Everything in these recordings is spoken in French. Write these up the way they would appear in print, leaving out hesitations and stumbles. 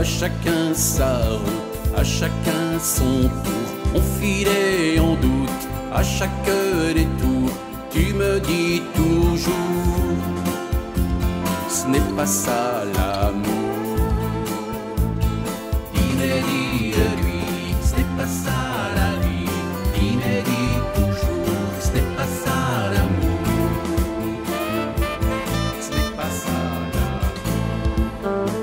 à chacun sa route, à chacun son tour. On filait, on doute, à chaque détour, tu me dis toujours, ce n'est pas ça l'amour. Dis-le, dis-le-lui, ce n'est pas ça la vie. Dis-le, dis toujours, ce n'est pas ça l'amour. Ce n'est pas ça l'amour.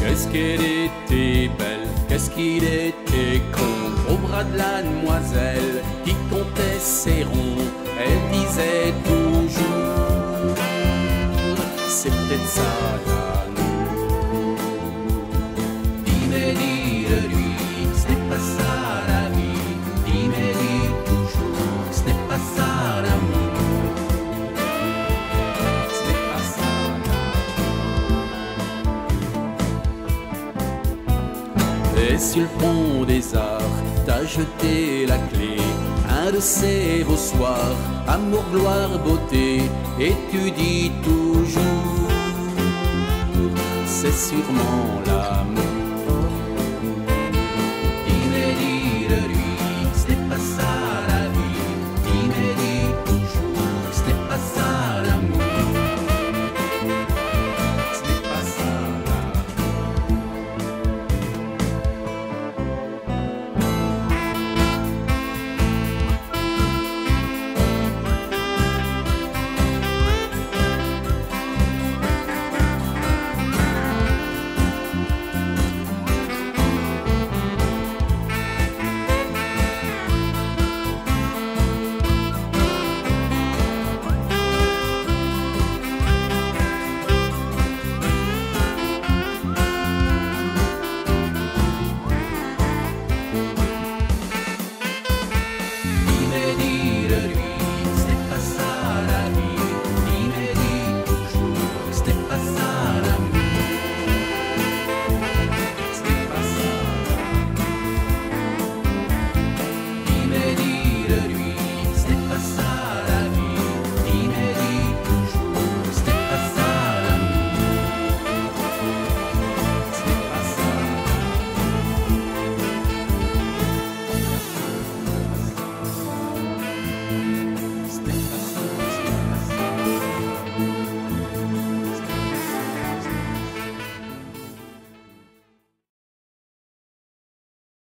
Qu'est-ce qu'elle était belle, qu'est-ce qu'il était con, au bras de la demoiselle qui comptait ses ronds. Elle disait toujours, c'est peut-être ça l'amour. Dis-le, dis-le-lui, ce n'est pas ça la vie. Dis-le, dis toujours, ce n'est pas ça l'amour. Ce n'est pas ça l'amour. Et sur le pont des Arts, t'as jeté la clé, un de ces beaux soirs, amour, gloire, beauté, et tu dis toujours, c'est sûrement l'amour.